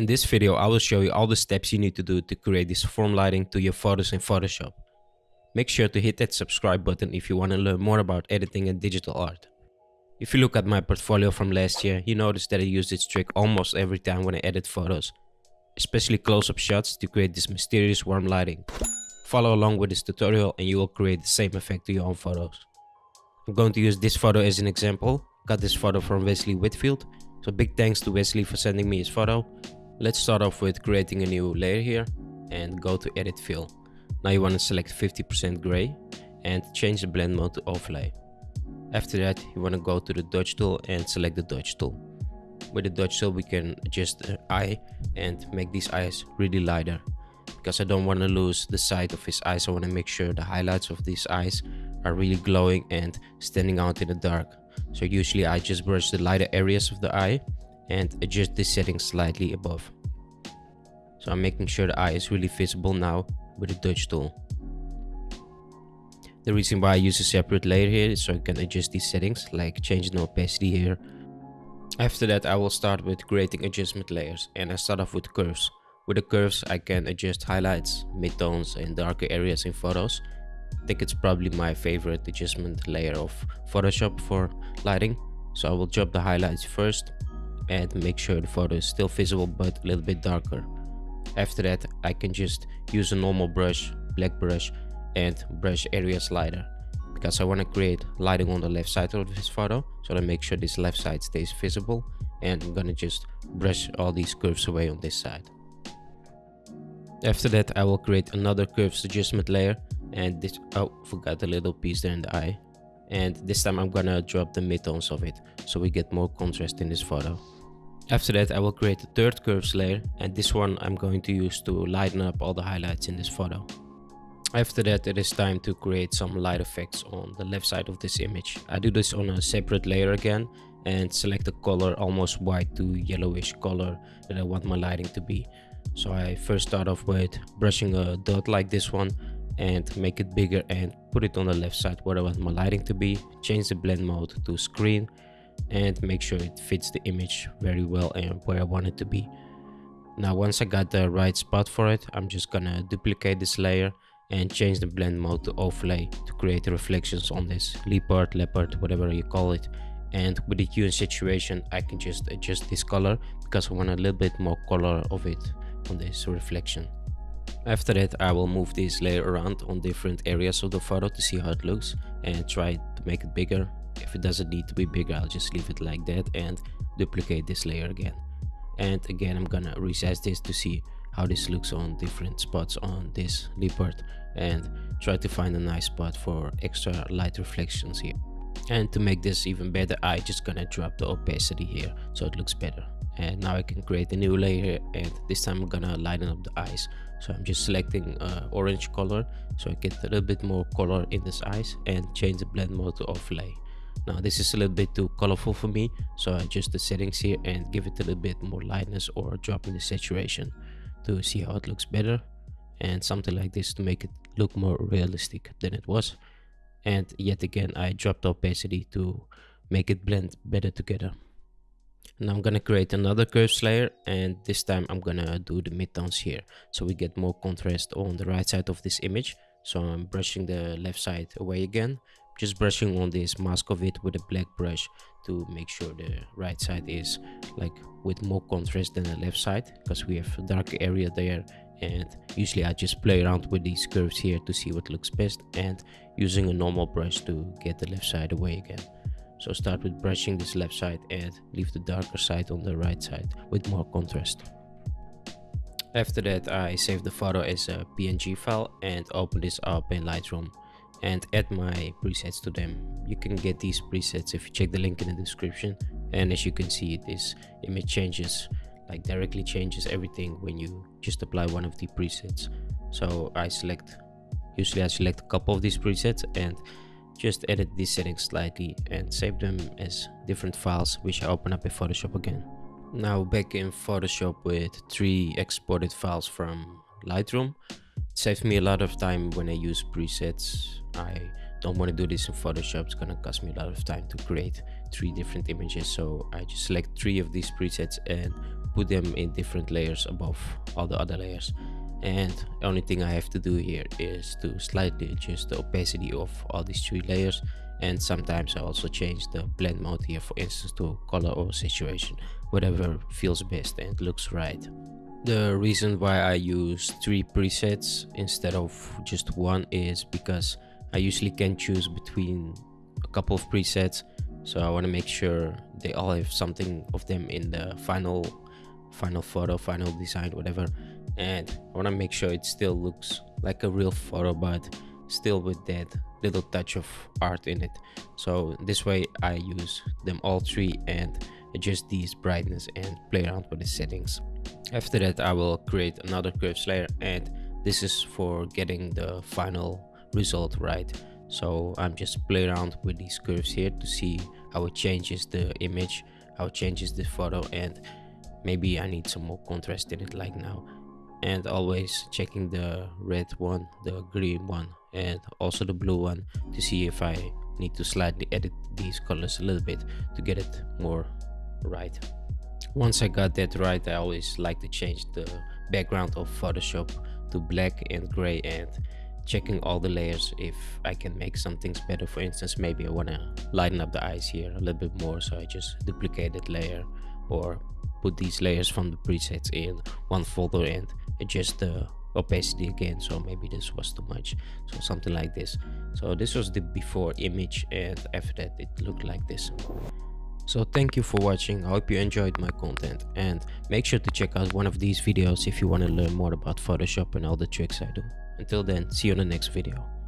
In this video, I will show you all the steps you need to do to create this form lighting to your photos in Photoshop. Make sure to hit that subscribe button if you want to learn more about editing and digital art. If you look at my portfolio from last year, you notice that I use this trick almost every time when I edit photos, especially close-up shots to create this mysterious warm lighting. Follow along with this tutorial and you will create the same effect to your own photos. I'm going to use this photo as an example. Got this photo from Wesley Whitfield, so big thanks to Wesley for sending me his photo. Let's start off with creating a new layer here and go to edit fill. Now you want to select 50% gray and change the blend mode to overlay. After that you want to go to the dodge tool and select the dodge tool. With the dodge tool we can adjust the eye and make these eyes really lighter. Because I don't want to lose the sight of his eyes, I want to make sure the highlights of these eyes are really glowing and standing out in the dark. So usually I just brush the lighter areas of the eye and adjust the settings slightly above. So I'm making sure the eye is really visible now with the dodge tool. The reason why I use a separate layer here is so I can adjust these settings, like changing the opacity here. After that I will start with creating adjustment layers, and I start off with curves. With the curves I can adjust highlights, midtones and darker areas in photos. I think it's probably my favorite adjustment layer of Photoshop for lighting. So I will drop the highlights first and make sure the photo is still visible but a little bit darker. After that I can just use a normal brush, black brush, and brush areas lighter. Because I want to create lighting on the left side of this photo, so to make sure this left side stays visible, and I'm gonna just brush all these curves away on this side. After that I will create another curves adjustment layer, and this, oh, forgot a little piece there in the eye, and this time I'm gonna drop the midtones of it so we get more contrast in this photo. After that I will create a third curves layer, and this one I'm going to use to lighten up all the highlights in this photo. After that it is time to create some light effects on the left side of this image. I do this on a separate layer again and select the color almost white to yellowish color that I want my lighting to be. So I first start off with brushing a dot like this one and make it bigger and put it on the left side where I want my lighting to be. Change the blend mode to screen and make sure it fits the image very well and where I want it to be. Now once I got the right spot for it, I'm just gonna duplicate this layer and change the blend mode to overlay to create reflections on this leopard, whatever you call it. And with the hue and saturation I can just adjust this color because I want a little bit more color of it on this reflection. After that I will move this layer around on different areas of the photo to see how it looks and try to make it bigger. If it doesn't need to be bigger I'll just leave it like that and duplicate this layer again. And again I'm gonna resize this to see how this looks on different spots on this leopard and try to find a nice spot for extra light reflections here. And to make this even better I just gonna drop the opacity here so it looks better. And now I can create a new layer, and this time I'm gonna lighten up the eyes. So I'm just selecting orange color so I get a little bit more color in this eyes and change the blend mode to overlay. Now this is a little bit too colorful for me, so I adjust the settings here and give it a little bit more lightness or drop in the saturation to see how it looks better, and something like this to make it look more realistic than it was. And yet again I dropped the opacity to make it blend better together. And I'm gonna create another curves layer, and this time I'm gonna do the midtones here so we get more contrast on the right side of this image. So I'm brushing the left side away again, just brushing on this mask of it with a black brush to make sure the right side is like with more contrast than the left side because we have a darker area there. And usually I just play around with these curves here to see what looks best, and using a normal brush to get the left side away again. So start with brushing this left side and leave the darker side on the right side with more contrast. After that I save the photo as a PNG file and open this up in Lightroom and add my presets to them. You can get these presets if you check the link in the description, and as you can see this image changes, like directly changes everything when you just apply one of the presets. So usually I select a couple of these presets and just edit these settings slightly and save them as different files, which I open up in Photoshop again. Now back in Photoshop with 3 exported files from Lightroom. It saved me a lot of time when I use presets. I don't want to do this in Photoshop, it's gonna cost me a lot of time to create 3 different images, so I just select 3 of these presets and put them in different layers above all the other layers, and the only thing I have to do here is to slightly adjust the opacity of all these three layers, and sometimes I also change the blend mode here, for instance, to color or saturation, whatever feels best and looks right. The reason why I use three presets instead of just one is because I usually can choose between a couple of presets, so I want to make sure they all have something of them in the final photo, final design, whatever, and I want to make sure it still looks like a real photo but still with that little touch of art in it. So this way I use them all three and adjust these brightness and play around with the settings. After that I will create another curves layer, and this is for getting the final result right. So I'm just playing around with these curves here to see how it changes the image, how it changes the photo, and maybe I need some more contrast in it like now. And always checking the red one, the green one, and also the blue one to see if I need to slightly edit these colors a little bit to get it more right. Once I got that right, I always like to change the background of Photoshop to black and gray, and checking all the layers if I can make some things better. For instance, maybe I want to lighten up the eyes here a little bit more, so I just duplicate that layer or put these layers from the presets in one folder and adjust the opacity again, so maybe this was too much, so something like this. So this was the before image, and after that it looked like this. So thank you for watching, I hope you enjoyed my content, and make sure to check out one of these videos if you want to learn more about Photoshop and all the tricks I do. Until then, see you on the next video.